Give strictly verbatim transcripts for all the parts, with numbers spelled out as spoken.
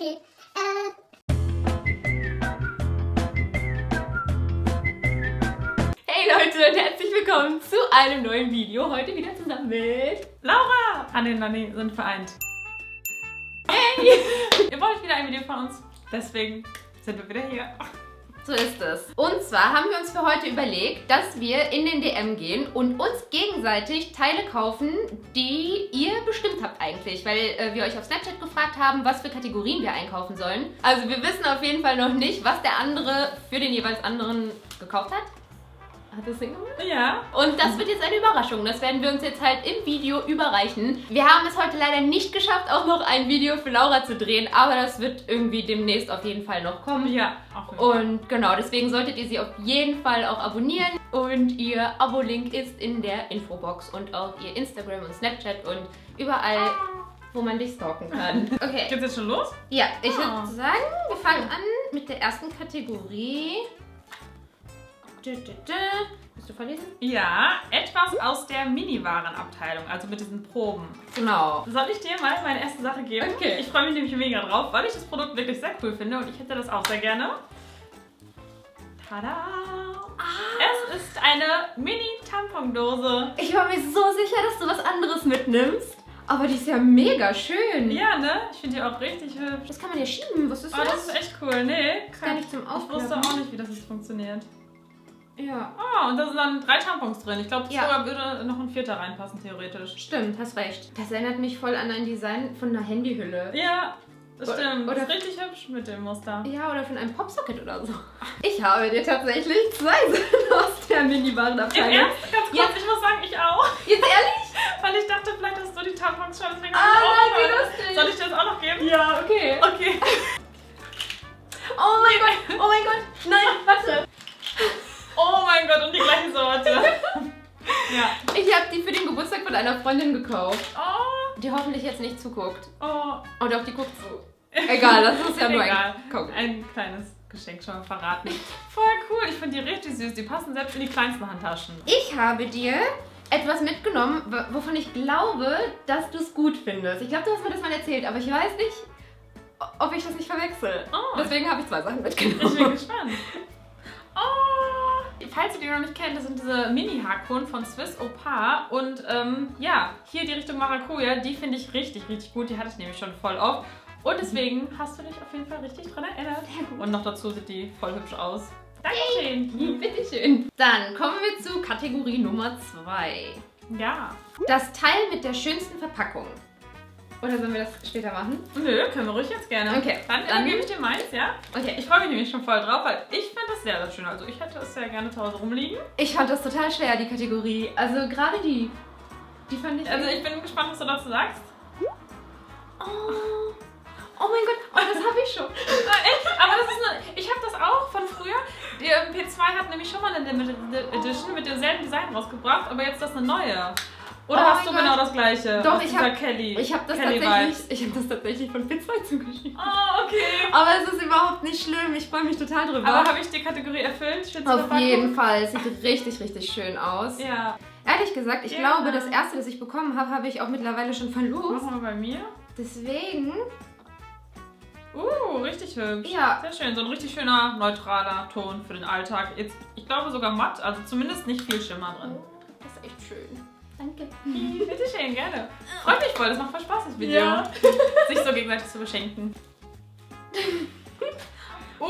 geht. Äh hey Leute und herzlich willkommen zu einem neuen Video. Heute wieder zusammen mit Laura. Anne und Nanni sind vereint. Hey! Ihr braucht wieder ein Video von uns. Deswegen sind wir wieder hier. So ist es. Und zwar haben wir uns für heute überlegt, dass wir in den D M gehen und uns gegenseitig Teile kaufen, die ihr bestimmt habt eigentlich. Weil äh, wir euch auf Snapchat gefragt haben, was für Kategorien wir einkaufen sollen. Also wir wissen auf jeden Fall noch nicht, was der andere für den jeweils anderen gekauft hat. Hat das Sinn gemacht? Ja. Und das wird jetzt eine Überraschung. Das werden wir uns jetzt halt im Video überreichen. Wir haben es heute leider nicht geschafft, auch noch ein Video für Laura zu drehen, aber das wird irgendwie demnächst auf jeden Fall noch kommen. Ja. Und genau, deswegen solltet ihr sie auf jeden Fall auch abonnieren. Und ihr Abo-Link ist in der Infobox und auch ihr Instagram und Snapchat und überall, wo man dich stalken kann. Okay. Geht's jetzt schon los? Ja, ich würde sagen, wir fangen an mit der ersten Kategorie. Du, du, du. Willst du verlesen? Ja, etwas aus der Mini-Waren-Abteilung, also mit diesen Proben. Genau. Soll ich dir mal meine erste Sache geben? Okay. Ich freue mich nämlich mega drauf, weil ich das Produkt wirklich sehr cool finde und ich hätte das auch sehr gerne. Tada! Ah. Es ist eine Mini-Tampondose. Ich war mir so sicher, dass du was anderes mitnimmst. Aber die ist ja mega schön. Ja, ne? Ich finde die auch richtig hübsch. Das kann man ja schieben. Was ist das? Oh, das ist echt cool. Nee, das kann ich zum Aufklappen. Ich wusste auch nicht, wie das jetzt funktioniert. Ja. Ah, und da sind dann drei Tampons drin. Ich glaube, ja, sogar würde noch ein vierter reinpassen, theoretisch. Stimmt, hast recht. Das erinnert mich voll an ein Design von einer Handyhülle. Ja, das stimmt. Oder das ist richtig hübsch mit dem Muster. Ja, oder von einem Popsocket oder so. Ich habe dir tatsächlich zwei Sachen aus der Mini-Waren-Abteilung. Im Ernst? Ganz kurz, ja, ich muss sagen, ich auch. Jetzt ehrlich? Weil ich dachte, vielleicht hast du die Tampons schon. Deswegen ah, ich auch lustig. Soll ich dir das auch noch geben? Ja, okay. Okay. Oh mein Gott, oh mein Gott. Nein, warte. Oh mein Gott, und die gleiche Sorte. Ja. Ich habe die für den Geburtstag von einer Freundin gekauft. Oh. Die hoffentlich jetzt nicht zuguckt. Oh. Oh doch, die guckt zu. Egal, das ist ja nur ein, ein kleines Geschenk schon mal verraten. Voll cool, ich finde die richtig süß. Die passen selbst in die kleinsten Handtaschen. Ich habe dir etwas mitgenommen, wovon ich glaube, dass du es gut findest. Ich glaube, du hast mir das mal erzählt, aber ich weiß nicht, ob ich das nicht verwechsel. Oh. Deswegen habe ich zwei Sachen mitgenommen. Ich bin gespannt. Oh. Falls ihr die noch nicht kennt, das sind diese Mini-Haarkuren von Swiss Opa und ähm, ja, hier die Richtung Maracuja, die finde ich richtig, richtig gut. Die hatte ich nämlich schon voll oft und deswegen hast du dich auf jeden Fall richtig dran erinnert. Und noch dazu sieht die voll hübsch aus. Dankeschön! Hey, bitteschön! Dann kommen wir zu Kategorie Nummer zwei. Ja. Das Teil mit der schönsten Verpackung. Oder sollen wir das später machen? Nö, können wir ruhig jetzt gerne. Okay. Dann, dann gebe ich dir meins, ja? Okay. Ich freue mich nämlich schon voll drauf, weil ich fand das sehr, sehr schön. Also ich hätte es sehr gerne zu Hause rumliegen. Ich fand das total schwer, die Kategorie. Also gerade die. Die fand ich... Also ich bin gespannt, was du dazu sagst. Oh, oh mein Gott, oh, das habe ich schon. Aber das ist eine... Ich habe das auch von früher. Die P zwei hat nämlich schon mal eine Limited Edition mit demselben Design rausgebracht, aber jetzt das eine neue. Oder oh hast du Gott. genau das gleiche? Doch, ich habe Kelly. Ich habe das, hab das tatsächlich von Fitzroy zugeschrieben. Ah, oh, okay. Aber es ist überhaupt nicht schlimm. Ich freue mich total drüber. Aber habe ich die Kategorie erfüllt? Auf jeden Fall. Es sieht richtig, richtig schön aus. Ja. Ehrlich gesagt, ich ja. glaube, das erste, das ich bekommen habe, habe ich auch mittlerweile schon verlost. Machen wir bei mir. Deswegen... Uh, richtig hübsch. Ja. Sehr schön. So ein richtig schöner, neutraler Ton für den Alltag. Jetzt, ich glaube sogar matt, also zumindest nicht viel Schimmer drin. Oh, das ist echt schön. Danke. Bitte schön, gerne. Freut mich voll, das macht voll Spaß, das Video. Ja. Sich so gegenseitig zu beschenken. Uh,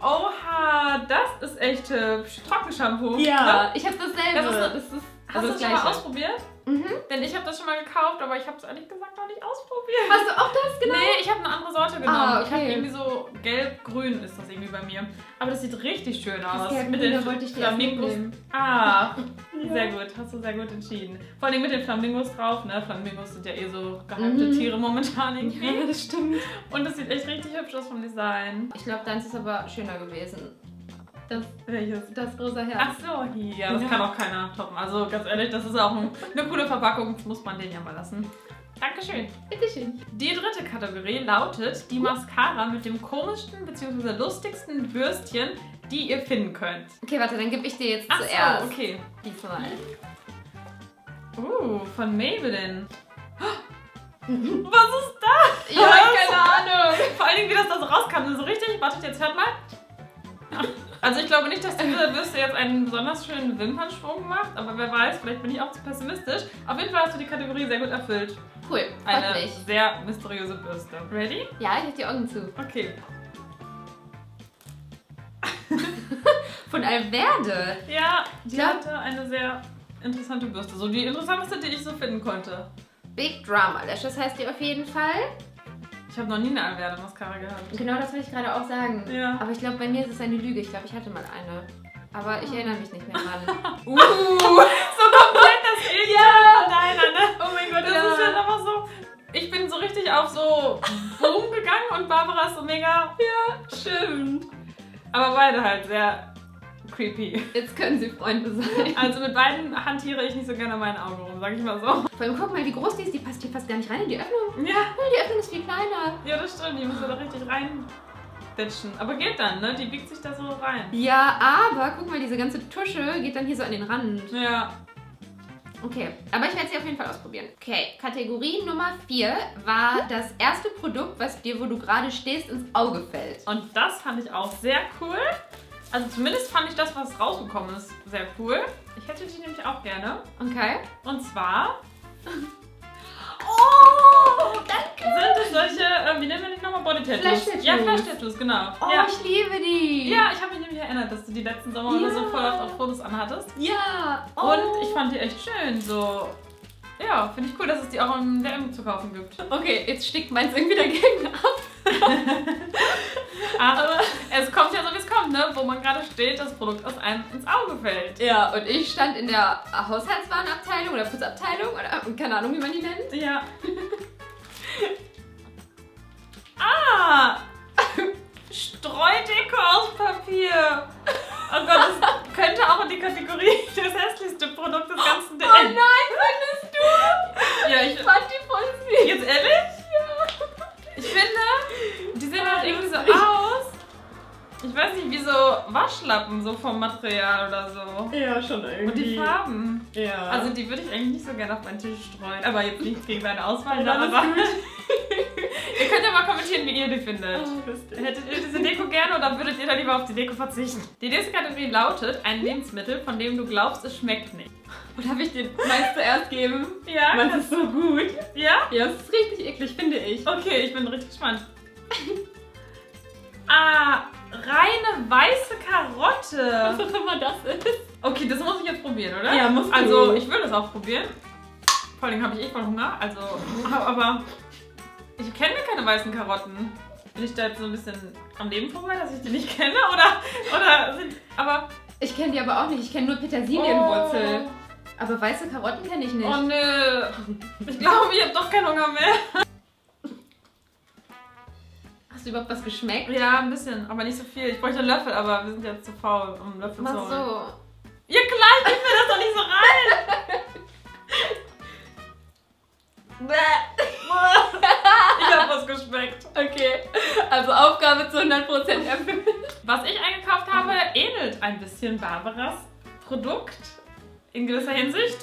oha, das ist echt hübsch. Trockenshampoo. Ja, ne? Ich habe dasselbe. Das ist, das ist, das Hast du das schon mal ausprobiert? Mhm. Denn ich habe das schon mal gekauft, aber ich habe es ehrlich gesagt noch nicht ausprobiert. Hast du auch das genommen? Nee, ich habe eine andere Sorte genommen. Ah, okay. Ich habe irgendwie so gelb-grün ist das irgendwie bei mir. Aber das sieht richtig schön aus. Das mit den wollte ich dir Flamingos. Ah, ja. Sehr gut. Hast du sehr gut entschieden. Vor allem mit den Flamingos drauf, ne? Flamingos sind ja eh so gehypte mhm. Tiere momentan irgendwie. Ja, das stimmt. Und das sieht echt richtig hübsch aus vom Design. Ich glaube, deins ist aber schöner gewesen. Das, welches? Das rosa Herz. Ach so, ja, das ja. kann auch keiner toppen. Also ganz ehrlich, das ist auch ein, eine coole Verpackung. Das muss man den ja mal lassen. Dankeschön. Bitteschön. Die dritte Kategorie lautet die Mascara mit dem komischsten bzw. lustigsten Bürstchen, die ihr finden könnt. Okay, warte, dann gebe ich dir jetzt Ach zuerst. So, okay. Diesmal. Uh, von Maybelline. Was ist das? Ich habe keine Ahnung. Vor allen Dingen, wie das da so rauskam. So richtig? Wartet, jetzt hört mal. Ja. Also ich glaube nicht, dass diese Bürste jetzt einen besonders schönen Wimpernschwung macht, aber wer weiß, vielleicht bin ich auch zu pessimistisch. Auf jeden Fall hast du die Kategorie sehr gut erfüllt. Cool, eine mich. sehr mysteriöse Bürste. Ready? Ja, ich hab die Augen zu. Okay. Von Alverde? Ja, die ja. hatte eine sehr interessante Bürste. So die interessanteste, die ich so finden konnte. Big Drama Lashes heißt die auf jeden Fall. Ich habe noch nie eine Alverde Mascara gehabt. Genau, das will ich gerade auch sagen. Ja. Aber ich glaube, bei mir ist es eine Lüge. Ich glaube, ich hatte mal eine. Aber ich erinnere mich nicht mehr dran. uh. So komplett das Elend ja. von deiner, ne? Oh mein Gott, das ja. ist ja einfach so... Ich bin so richtig auf so Boom gegangen und Barbara ist so mega... Ja, stimmt. Aber beide halt sehr creepy. Jetzt können sie Freunde sein. Also mit beiden hantiere ich nicht so gerne meinen Augen rum, sag ich mal so. Vor allem guck mal, wie groß die ist. Die passt hier fast gar nicht rein in die Öffnung. Ja. Die Öffnung ist viel kleiner. Ja, das stimmt. Die muss da richtig rein. Aber geht dann, ne? Die biegt sich da so rein. Ja, aber guck mal, diese ganze Tusche geht dann hier so an den Rand. Ja. Okay, aber ich werde sie auf jeden Fall ausprobieren. Okay, Kategorie Nummer vier war das erste Produkt, was dir, wo du gerade stehst, ins Auge fällt. Und das fand ich auch sehr cool. Also zumindest fand ich das, was rausgekommen ist, sehr cool. Ich hätte die nämlich auch gerne. Okay. Und zwar... Oh, danke! Sind es solche, äh, wie nennen wir die nochmal? Body Tattoos? Flash Tattoos. Ja, Flash Tattoos, genau. Oh, ja. Ich liebe die! Ja, ich habe mich nämlich erinnert, dass du die letzten Sommer ja. so voll oft auf Fotos anhattest. Ja! Oh. Und ich fand die echt schön, so... Ja, finde ich cool, dass es die auch im D M zu kaufen gibt. Okay, jetzt stinkt meins irgendwie dagegen ab. Aber es kommt ja so, wie es kommt, ne? Wo man gerade steht, das Produkt aus einem ins Auge fällt. Ja, und ich stand in der Haushaltswarenabteilung oder Putzabteilung oder keine Ahnung, wie man die nennt. Ja. Ah! Streudeko aus Papier. Oh Gott, das könnte auch in die Kategorie das hässlichste Produkt des ganzen D M. Oh nein, findest du? Ja, ich, ich fand die voll süß. Jetzt ehrlich? Ja. Ich finde, die sehen oh, halt irgendwie so aus. Ich weiß nicht, wie so Waschlappen so vom Material oder so. Ja, schon irgendwie. Und die Farben. Ja. Also die würde ich eigentlich nicht so gerne auf meinen Tisch streuen. Aber jetzt nicht gegen meine Auswahl. Ja, aber ihr könnt ja mal kommentieren, wie ihr die findet. Oh, hättet ihr diese Deko gerne oder würdet ihr da lieber auf die Deko verzichten? Die nächste Kategorie lautet, ein Lebensmittel, von dem du glaubst, es schmeckt nicht. Und darf ich dir meins zuerst geben? Ja. Meins ist so gut. Ja? Ja, es ist richtig eklig, finde ich. Okay, ich bin richtig gespannt. Ah, reine weiße Karotte. Was auch immer das ist. Okay, das muss ich jetzt probieren, oder? Ja, musst du. Also, ich würde es auch probieren. Vor allem habe ich eh voll Hunger, also, aber... Ich kenne keine weißen Karotten. Bin ich da jetzt so ein bisschen am Leben vorbei, dass ich die nicht kenne? Oder, oder sind, aber ich kenne die aber auch nicht. Ich kenne nur Petersilienwurzel. Oh. Aber weiße Karotten kenne ich nicht. Oh nö. Ich glaube, ich habe doch keinen Hunger mehr. Hast du überhaupt was geschmeckt? Ja, ein bisschen. Aber nicht so viel. Ich bräuchte einen Löffel, aber wir sind jetzt zu faul, um einen Löffel zu holen. Ach so. Ja klar, ich gebe mir das doch nicht so rein. Bäh. Ich hab was geschmeckt. Okay, also Aufgabe zu hundert Prozent erfüllt. Was ich eingekauft habe, ähnelt ein bisschen Barbaras Produkt. In gewisser Hinsicht.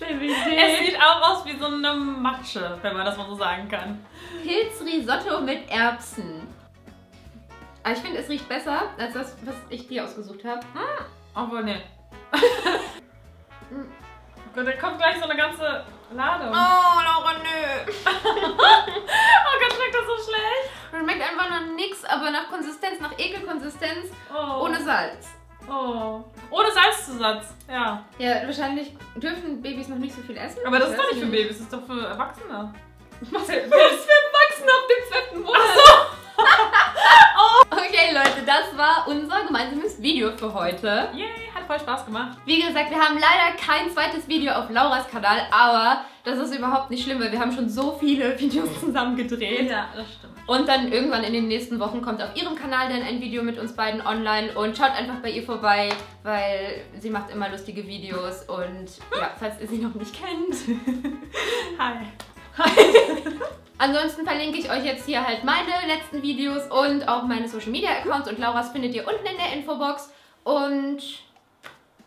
Es sieht auch aus wie so eine Matsche, wenn man das mal so sagen kann. Pilzrisotto mit Erbsen. Aber ich finde, es riecht besser als das, was ich dir ausgesucht habe. Hm. Aber ne. Da kommt gleich so eine ganze Ladung. Oh, Laura, nö. Oh Gott, schmeckt das so schlecht. Das schmeckt einfach nach nix, aber nach Konsistenz, nach Ekelkonsistenz, oh. ohne Salz. Oh. Ohne Salzzusatz, ja. Ja, wahrscheinlich dürfen Babys noch nicht so viel essen. Aber das ist doch nicht für Babys, das ist doch für Erwachsene. Was ist für Erwachsene auf dem zweiten Monat? Ach so. Oh. Okay, Leute, das war unser gemeinsames Video für heute. Yay. Voll Spaß gemacht. Wie gesagt, wir haben leider kein zweites Video auf Lauras Kanal, aber das ist überhaupt nicht schlimm, weil wir haben schon so viele Videos zusammen gedreht. Ja, das stimmt. Und dann irgendwann in den nächsten Wochen kommt auf ihrem Kanal dann ein Video mit uns beiden online und schaut einfach bei ihr vorbei, weil sie macht immer lustige Videos und ja, falls ihr sie noch nicht kennt. Hi. Hi. Ansonsten verlinke ich euch jetzt hier halt meine letzten Videos und auch meine Social Media Accounts und Lauras findet ihr unten in der Infobox und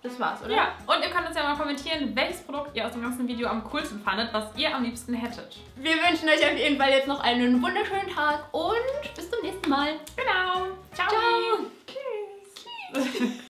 Das war's, oder? Ja, und ihr könnt uns ja mal kommentieren, welches Produkt ihr aus dem ganzen Video am coolsten fandet, was ihr am liebsten hättet. Wir wünschen euch auf jeden Fall jetzt noch einen wunderschönen Tag und bis zum nächsten Mal. Genau. Ciao. Ciao. Tschüss.